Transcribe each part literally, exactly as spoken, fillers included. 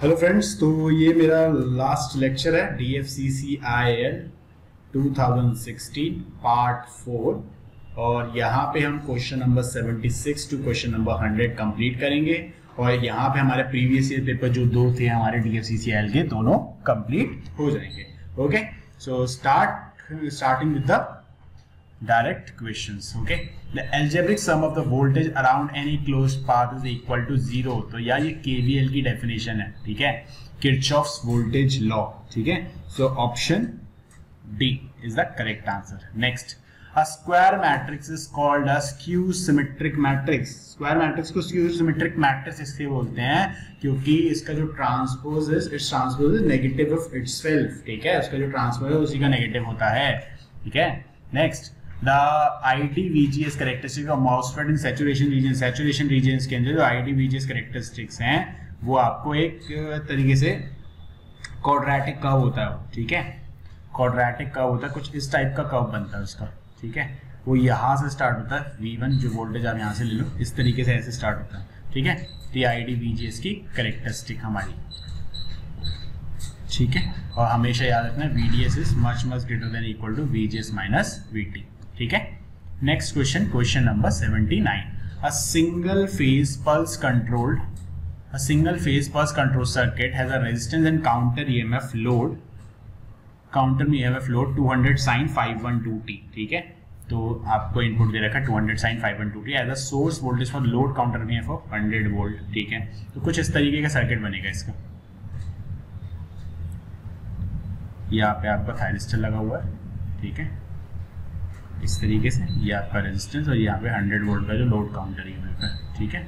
Hello friends, तो ये मेरा लास्ट लेक्चर है D F C C I L two thousand sixteen part four, और यहाँ पे हम question number seventy six to question number hundred complete करेंगे। और यहाँ पे हमारे प्रीवियस ईयर पेपर जो दो थे हमारे D F C C I L के, दोनों कंप्लीट हो जाएंगे। Okay, so start starting with the direct questions. Okay, the algebraic sum of the voltage around any closed path is equal to zero. तो यार ये K V L की definition है, ठीक है, Kirchhoff's voltage law, ठीक है। So option D is the correct answer. Next, a square matrix is called a skew symmetric matrix. Square matrix को skew symmetric matrix इसलिए बोलते हैं क्योंकि इसका जो transpose is, its transpose is negative of itself, ठीक है, उसका जो transpose है उसी का negative होता है, ठीक है। Next, The I D V G S characteristics of MOSFET in saturation region, saturation regions के अंदर जो I D V G S characteristics हैं वो आपको एक तरीके से quadratic curve होता है, ठीक है, quadratic curve होता है, कुछ इस टाइप का curve बनता है उसका, ठीक है। वो यहाँ से स्टार्ट होता है, V वन जो वोल्टेज आप यहाँ से ले लो, इस तरीके से ऐसे स्टार्ट होता है, ठीक है। तो ये I D V G S की characteristic हमारी, ठीक है। और हमेशा याद रखना V D S is much much greater than equal to V G S minus V T, ठीक है। Next question, question number seventy nine, a single phase pulse controlled a single phase pulse control circuit has a resistance and counter E M F load counter E M F load two hundred sin five twelve t, ठीक है। तो आपको input दे रखा है two hundred sin five twelve t as a source voltage for load counter E M F of hundred volt, ठीक है। तो कुछ इस तरीके का सर्किट बनेगा इसका, यहाँ पे आपका थायरिस्टर लगा हुआ है, ठीक है, इस तरीके से ये आपका रेजिस्टेंस और यहाँ पे हंड्रेड वोल्ट का जो लोड काउंटर ईएमएफ है, ठीक है,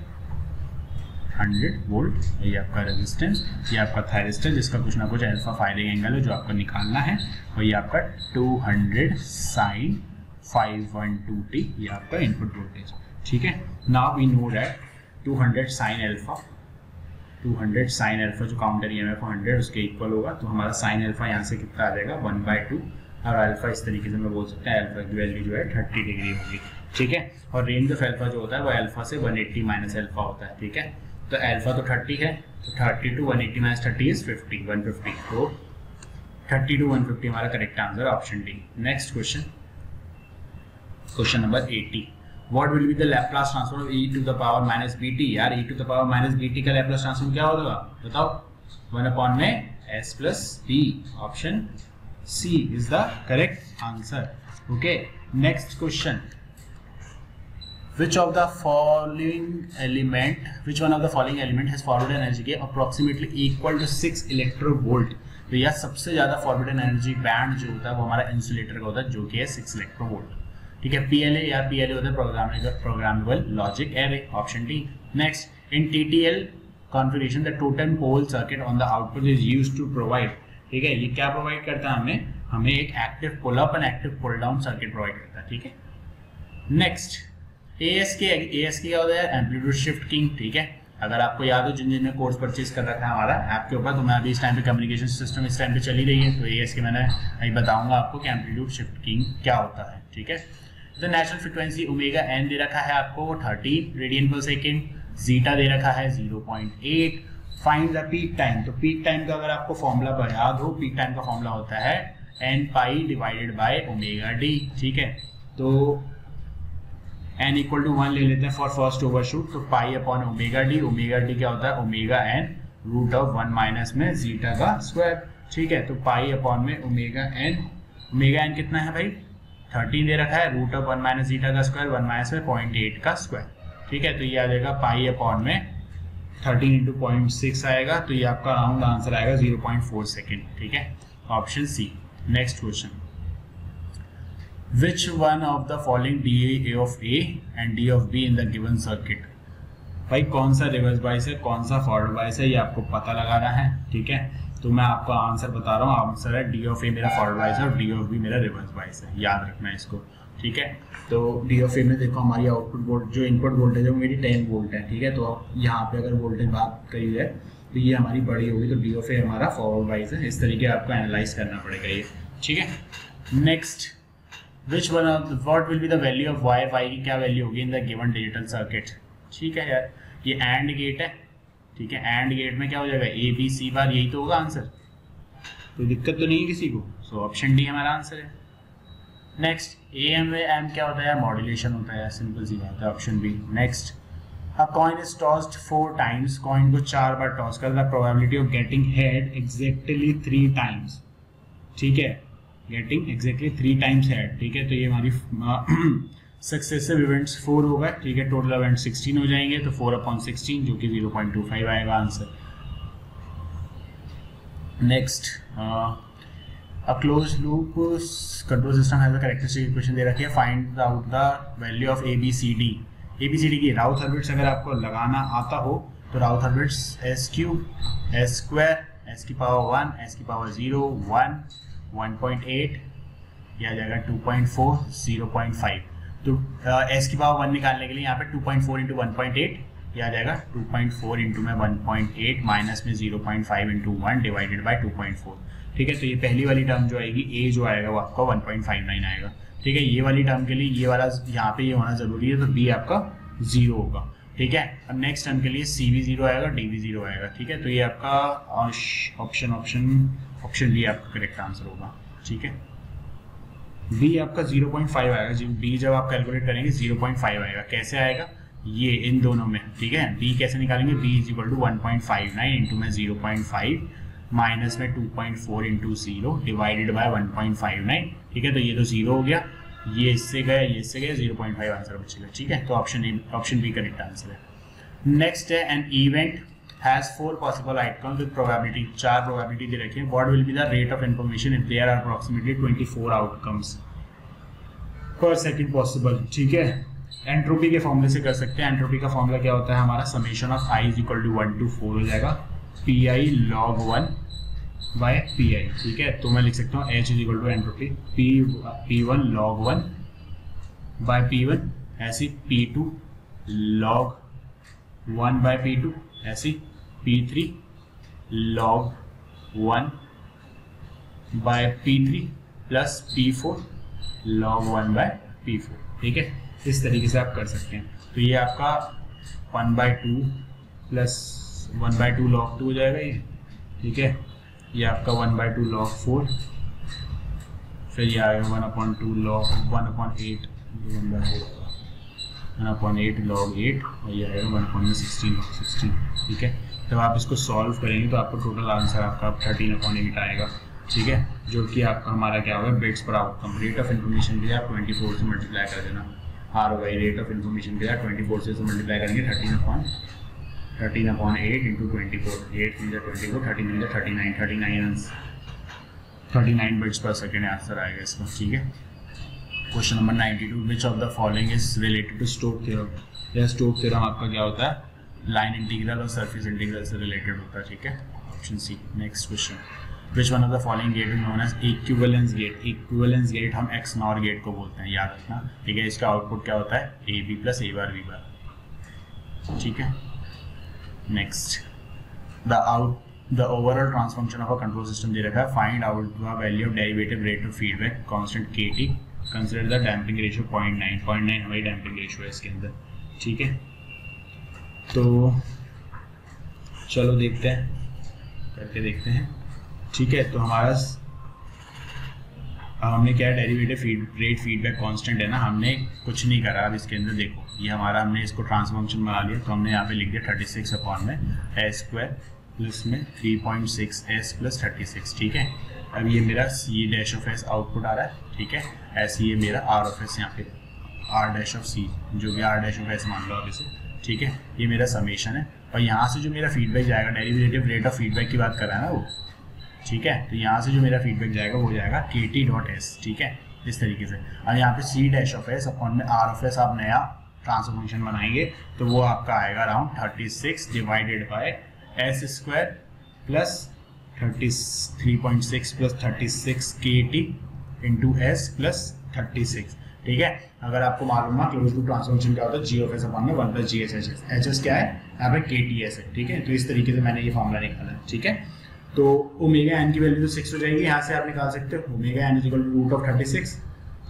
हंड्रेड वोल्ट, ये आपका रेजिस्टेंस, ये आपका थायरिस्टर जिसका कुछ ना कुछ अल्फा फायरिंग एंगल है जो आपको निकालना है, और ये आपका two hundred sin five twelve t ये आपका इनपुट वोल्टेज, ठीक है। Now we know that two hundred sin alpha two hundred sin alpha जो काउंटर ईएमएफ हंड्रेड उसके इक्वल होगा, तो हमारा sin अल्फा यहाँ से कितना आ जाएगा वन बाई टू, और अल्फा इस तरीके से मैं बोल सकता है अल्फा की वैल्यू जो है थर्टी डिग्री होगी, ठीक है। और रेंज ऑफ अल्फा जो होता है वो अल्फा से वन एटी माइनस अल्फा होता है, ठीक है। तो अल्फा तो थर्टी है, तो thirty to one eighty minus thirty is fifty one fifty तो थर्टी टू वन फिफ्टी हमारा correct answer option D. Next question, question number eighty, What will be the Laplace transform of e to the power minus bt? यार e to the power minus bt का Laplace transform क्या होगा बताओ? One upon में s plus b. Option C is the correct answer. Okay. Next question. Which of the following element? Which one of the following element has forward energy के approximately equal to six electrovolt? तो यार सबसे ज़्यादा forward energy band जो होता है वो हमारा insulator का होता है, जो कि है सिक्स electrovolt. ठीक है, P L A या P L A होता है programmable programmable logic array, option D. Next, in T T L configuration the totem pole circuit on the output is used to provide, ठीक है, ये क्या provide करता है हमें हमें एक active pull up and active pull down circuit provide करता है, ठीक है। Next, A S K A S K क्या होता है, एम्पलीट्यूड शिफ्ट किंग, ठीक है। अगर आपको याद हो, जिन जिनने कोर्स परचेज कर रखा है हमारा ऐप के ऊपर, तो मैं अभी इस टाइम पे कम्युनिकेशन सिस्टम इस टाइम पे चली रही है, तो A S K मैंने अभी बताऊंगा आपको कि एम्पलीट्यूड शिफ्ट किंग क्या होता है, ठीक है। तो नेचुरल फ्रिक्वेंसी ओमेगा एन दे रखा है आपको thirty radian per second, zeta दे रखा है zero point eight, find the peak time. तो पीक टाइम का अगर आपको फॉर्मूला पर याद हो, पीक टाइम का फॉर्मूला होता है N pi divided by omega D, ठीक है। तो एन इक्वल टू वन ले लेते हैं फॉर फर्स्ट ओवरशूट, तो pi upon omega D, omega D क्या होता है omega N root of one minus में जीटा का स्क्वायर, ठीक है। तो पाई अपॉन में ओमेगा एन, ओमेगा एन कितना है भाई थर्टीन दे रखा है, root of one minus zeta का स्क्वायर वन माइनस में पॉइंट एट का स्क्वायर, ठीक है। तो ये आ जाएगा पाई अपॉन में थर्टीन इंटू पॉइंट सिक्स आएगा, तो ये आपका राउंड आंसर आएगा जीरो पॉइंट फोर सेकेंड, ठीक है, option C. Next question, which one of the following D A of A and D of B in the given circuit, भाई कौन सा रिवर्स बाइस है कौन सा फॉरवर्ड बाइस है ये आपको पता लगाना है, ठीक है। तो मैं आपको आंसर बता रहा हूँ, आंसर है डी ऑफ ए मेरा फॉरवर्ड बाइस है और डी ऑफ बी मेरा रिवर्स बाइस है, याद रखना है इसको, ठीक है। तो डी ऑफ ए में देखो हमारी आउटपुट वोल्ट जो इनपुट वोल्टेज है वो मेरी टेन वोल्ट है, ठीक है। तो यहाँ पे अगर वोल्टेज बात करी जाए तो ये हमारी बड़ी होगी, तो डी ऑफ ए हमारा फॉरवर्ड बाइस है, इस तरीके आपको एनालाइज करना पड़ेगा ये, ठीक है। Next, Which one of the, what will be the value of y, y की क्या वैल्यू होगी in the given digital circuit, ठीक है। यार ये एंड गेट है, ठीक है, एंड गेट में क्या हो जाएगा ए बी सी बार, यही तो होगा आंसर, कोई दिक्कत तो नहीं है किसी को। सो ऑप्शन डी हमारा आंसर है। Next A M way M क्या होता है, मॉड्यूलेशन होता है, सिंपल सी बात है, option B. Next a coin is tossed four times, coin को चार बार टॉस करता है, probability of getting head exactly three times, ठीक है, getting exactly three times head, ठीक है। तो ये हमारी सक्सेसिव इवेंट्स फोर होगा, ठीक है, टोटल इवेंट सिक्सटीन हो जाएंगे, तो फोर अपॉन सिक्सटीन जो कि जीरो पॉइंट टू फाइव आएगा answer. Next a close loop control system has a characteristic equation दे रखी है, find out the value of A B C D. A B C D की Routh Hurwitz अगर आपको लगाना आता हो तो Routh Hurwitz S cube S square S की पावर वन एस की power zero one one point eight यह आ जाएगा two point four zero point five. तो एस की पावर वन निकालने के लिए यहाँ पे two point four into one point eight यह आ जाएगा टू पॉइंट फोर इंटू में वन पॉइंट एट माइनस में zero point five into one divided by two point four, ठीक है। तो ये पहली वाली टर्म जो आएगी ए जो आएगा वो आपका वन पॉइंट फाइव नाइन आएगा, ठीक है। ये वाली टर्म के लिए ये वाला यहाँ पे ये होना जरूरी है, तो बी आपका जीरो होगा, ठीक है। अब नेक्स्ट टर्म के लिए सी भी जीरो आएगा, डी भी जीरो आएगा, ठीक है। तो ये आपका ऑप्शन ऑप्शन ऑप्शन बी आपका करेक्ट आंसर होगा, ठीक है। बी आपका जीरो पॉइंट फाइव आएगा, जी बी जब आप कैलकुलेट करेंगे जीरो पॉइंट फाइव आएगा। कैसे आएगा ये इन दोनों में, ठीक है। बी कैसे निकालेंगे, B is equal to one point five nine into में जीरो पॉइंट फाइव माइनस में two point four into zero divided by one point five nine, ठीक है। तो ये तो जीरो हो गया, ये इससे गया, ये इससे गया, जीरो पॉइंट फाइव आंसर बचेगा, ठीक है। तो option option B correct answer है। नेक्स्ट है an event has four possible outcomes with probability, चार प्रोबेबिलिटी दे रखी है, what will be the rate of information if there are approximately twenty four outcomes पर सेकेंड पॉसिबल, ठीक है। Entropy के फॉर्मूले से कर सकते हैं, एंट्रोपी का फॉर्मूला क्या होता है हमारा, summation of I is equal to one to four हो जाएगा P I log one by P I, ठीक है। तो मैं लिख सकता हूँ H is equal to entropy P P one log one by P one, ऐसी P two log one by P two, ऐसी P three log one by P three plus P four log one by P four, ठीक है। इस तरीके से आप कर सकते हैं। तो ये आपका one by two plus one by two log two हो जाएगा ये, ठीक है। ये आपका one by two log four, फिर ये आएगा one upon two log one upon eight one by four one upon eight log eight, और ये आएगा one upon sixteen log sixteen, ठीक है। जब आप इसको सॉल्व करेंगे तो आपको टोटल आंसर आपका थर्टीन अपॉन एट आएगा, ठीक है। जो कि आपका हमारा क्या होगा, बिट्स पर आउटकम। रेट ऑफ इन्फॉर्मेशन के लिए आप ट्वेंटी फोर से मल्टीप्लाई कर देना, हार हो गई। रेट ऑफ इन्फॉर्मेशन के लिए आप ट्वेंटी फोर से मल्टीप्लाई करेंगे thirteen upon thirteen upon eight into twenty four, eight मिलता ट्वेंटी फोर, थर्टीन मिलता thirty nine, thirty nine thirty nine bits per second answer आएगा इसमें, ठीक है। Question number ninety two, which of the following is related to Stokes theorem. यह Stokes theorem आपका क्या होता है, लाइन इंटीग्रल और सरफेस इंटीग्रल से रिलेटेड होता है, ठीक है, option C. Next question, which one of the following gate is known as equivalence gate. Equivalence gate हम एक्स नॉर गेट को बोलते हैं, याद रखना, ठीक है। इसका आउटपुट क्या होता है, A B plus A bar B bar, ठीक है। Next the out the overall transfer function of a control system दे रखा है, find out the value of derivative rate of feedback constant K T, consider the damping ratio point nine point nine हमारी damping ratio है इसके अंदर, ठीक है। तो चलो देखते हैं, करके देखते हैं, ठीक है। तो हमारा हमने क्या derivative feed rate feedback constant है ना, हमने कुछ नहीं करा। अब इसके अंदर देखो, ये हमारा हमने इसको ट्रांसफर फंक्शन बना लिया, तो हमने यहाँ पे लिख दिया थर्टी सिक्स अपॉन में एस स्क्वायर प्लस में three point six S plus thirty six, ठीक है। अब ये मेरा C dash of S output आ रहा है, ठीक है। ऐसे ये मेरा आर ऑफ एस, यहाँ पे आर डैश ऑफ सी जो भी आर डैश ऑफ एस मान लो आप इसे, ठीक है। ये मेरा समेशन है, और यहाँ से जो मेरा फीडबैक जाएगा, डेरिवेटिव रेट ऑफ फीडबैक की बात कर रहा है ना वो, ठीक है। तो यहाँ से जो मेरा फीडबैक जाएगा वो जाएगा के टी डॉट एस, ठीक है, इस तरीके से। और यहाँ पे C dash of S upon में आर ऑफ एस आप नया ट्रांसफर फंक्शन बनाएंगे तो वो आपका आएगा around thirty six divided by S square plus thirty three point six plus thirty six K T into S plus thirty six, ठीक है। अगर आपको मालूम है क्लोज लूप ट्रांसफर फंक्शन क्या होता है, जी ऑफ एस अपॉन में one plus G S H S, H S क्या है यहाँ पे के टी एस है, ठीक है। तो इस तरीके से मैंने ये फॉर्मूला निकाला है, ठीक है। तो ओमेगा एन की वैल्यू तो सिक्स हो जाएगी, यहाँ से आप निकाल सकते हो, omega N is equal to root of thirty six,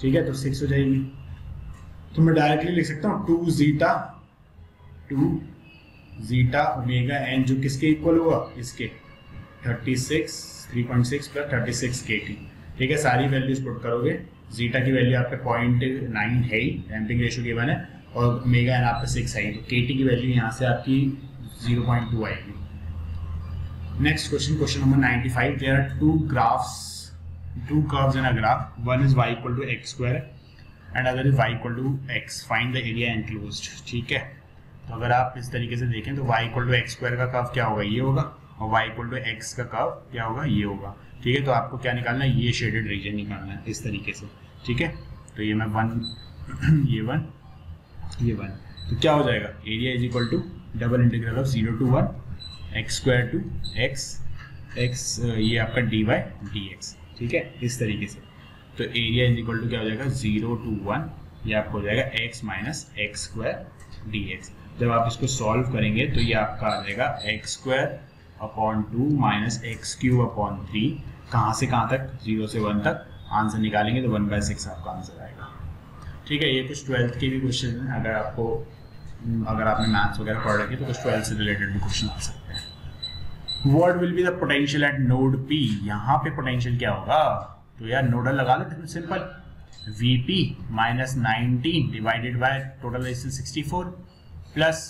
ठीक है। तो सिक्स हो जाएगी, तो मैं डायरेक्टली लिख सकता हूँ two zeta two zeta omega N जो किसके इक्वल हुआ, इसके thirty six, three point six plus thirty six KT. ठीक है, सारी वैल्यूज पुट करोगे। जीटा की वैल्यू आपके पॉइंट नाइन है ही, डैम्पिंग रेशियो गिवन है, और ओमेगा एन आपका सिक्स है ही, तो केटी की वैल्यू यहाँ से आपकी जीरो पॉइंट टू आएगी। Next question, question number ninety-five. There are two graphs, two curves in a graph. One is y equal to x square, and other is y equal to x. Find the area enclosed. ठीक है, तो अगर आप इस तरीके से देखें तो y equal to x square का कर्व क्या होगा, ये होगा, और y equal to x का कर्व क्या होगा, ये होगा। ठीक है, तो आपको क्या निकालना है, ये शेडेड रीजन निकालना है इस तरीके से। ठीक है, तो ये मैं वन, ये वन, ये वन, तो क्या हो जाएगा, area is equal to double integral of zero to one X square to X X ये आपका डी वाई डी एक्स। ठीक है, इस तरीके से, तो एरिया इज इक्वल टू क्या हो जाएगा, जीरो टू वन, ये आपको हो जाएगा X minus X square D X. जब आप इसको सॉल्व करेंगे तो ये आपका आ जाएगा X square upon two minus X cube upon three, कहाँ से कहाँ तक, जीरो से वन तक। आंसर निकालेंगे तो वन बाई सिक्स आपका आंसर आएगा। ठीक है, ये कुछ ट्वेल्थ के भी क्वेश्चन हैं, अगर आपको अगर आपने मैथ्स वगैरह पढ़ रखी है तो कुछ ट्वेल्थ से रिलेटेड भी क्वेश्चन आ सकते हैं। What will be the potential at node P? यहाँ पे पोटेंशियल क्या होगा, तो यार नोडल लगा लो simple, V P minus nineteen divided by total resistance sixty four plus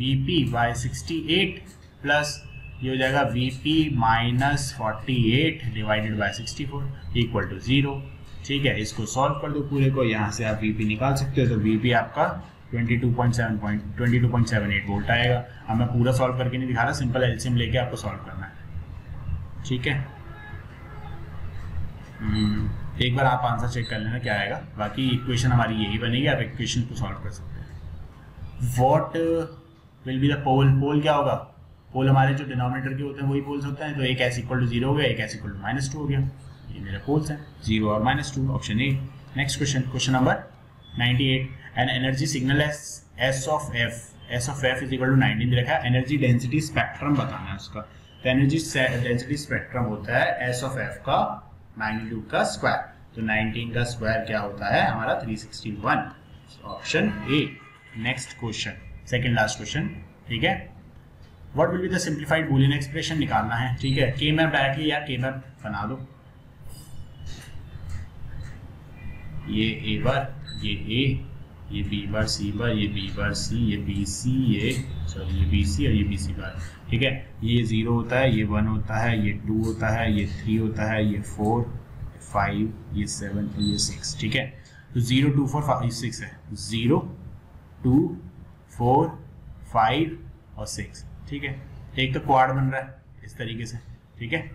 V P by sixty eight plus ये हो जाएगा V P minus forty eight divided by sixty four equal to zero. ठीक है, इसको solve कर दो पूरे को, यहाँ से आप V P निकाल सकते हो, तो V P आपका twenty two point seven eight volt आएगा। अब मैं पूरा सॉल्व करके नहीं दिखा रहा, सिंपल एलसीएम लेके आपको सॉल्व करना है। ठीक है, एक बार आप आंसर चेक कर लेना क्या आएगा, बाकी इक्वेशन हमारी यही बनेगी, आप इक्वेशन को सॉल्व कर सकते हैं। What will be the pole, pole क्या होगा, पोल हमारे जो डिनोमिनेटर के होते हैं वही पोल्स होते हैं, तो एक एस इक्वल टू जीरो हो गया, एक S equal to minus two हो गया, ये मेरे पोल्स हैं, जीरो और minus two, option A. Next question, question number ninety eight. An energy signal S S of F S of F is equal to nineteen दे रखा है, energy density spectrum बताना है उसका, तो एनर्जी डेंसिटी स्पेक्ट्रम होता है एस ऑफ एफ का मैग्नीट्यूड का स्क्वायर, तो नाइनटीन का स्क्वायर क्या होता है हमारा three sixty one, option A. Next question, second last question. ठीक है, what will be the simplified Boolean expression निकालना है। ठीक है, के मैप डायरेक्टली या के मैप बना दो, ये ए बार, ये ए, ये बी बार सी बार, ये बी बार सी, ये बी सी, ये सॉरी ये बी सी और ये बी सी बार। ठीक है, ये जीरो होता है, ये वन होता है, ये टू होता है, ये थ्री होता है, ये फोर, फाइव, ये सेवन, ये सिक्स। ठीक है, तो zero two four five six है, ज़ीरो टू फोर फाइव और सिक्स। ठीक है, एक तो क्वाड बन रहा है इस तरीके से। ठीक है,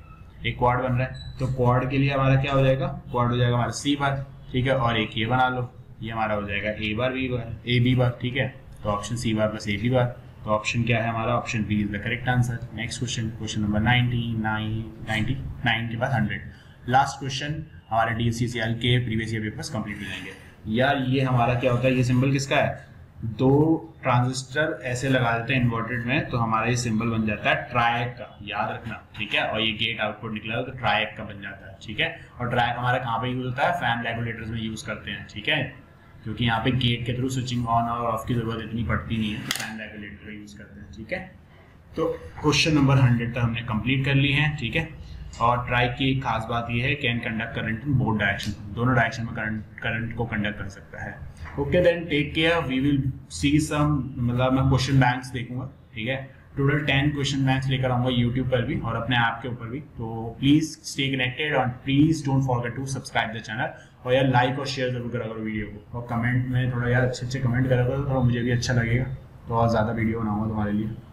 एक क्वाड बन रहा है, तो क्वाड के लिए हमारा क्या हो जाएगा, क्वाड हो जाएगा हमारा सी बार। ठीक है, और एक ये बना लो, ये हमारा हो जाएगा ए बार बी बार, ए बी बार। ठीक है, तो option C bar plus A B bar, तो ऑप्शन क्या है हमारा, option B is the correct answer. Next question, question number ninety nine ninety nine के बाद हंड्रेड। लास्ट क्वेश्चन, हमारे डीएफसीसीआईएल के प्रीवियस ईयर पेपर्स कंप्लीट हो जाएंगे। यार ये हमारा क्या होता है, ये सिंबल किसका है, दो ट्रांजिस्टर ऐसे लगा देते हैं इन्वर्टेड में, तो हमारा ये सिंबल बन जाता है ट्रायक का, याद रखना। ठीक है, और ये गेट आउटपुट निकला तो ट्रायक का बन जाता है। ठीक है, और ट्रायक हमारा कहाँ पे यूज होता है, फैन रेगुलेटर्स में यूज करते हैं। ठीक है, क्योंकि यहाँ पे गेट के थ्रू स्विचिंग ऑन और ऑफ की जरूरत इतनी पड़ती नहीं है, तो फैन रेगुलेटर का यूज करते हैं। ठीक है, तो क्वेश्चन नंबर हंड्रेड तक हमने कंप्लीट कर ली है। ठीक है, और ट्रायक की एक खास बात यह है, can conduct current in both direction, दोनों डायरेक्शन में करंट करंट को कंडक्ट कर सकता है। Okay, then take care, we will see some, मतलब मैं क्वेश्चन बैंक्स देखूंगा। ठीक है, टोटल टेन क्वेश्चन बैंक्स लेकर आऊंगा यूट्यूब पर भी और अपने ऐप के ऊपर भी, तो प्लीज स्टे कनेक्टेड और please don't forget to subscribe the channel, और यार लाइक और शेयर जरूर करा करो वीडियो को, और कमेंट में थोड़ा यार अच्छे अच्छे कमेंट करा करो, थोड़ा मुझे भी अच्छा लगेगा, तो और ज़्यादा वीडियो बनाऊंगा तुम्हारे लिए।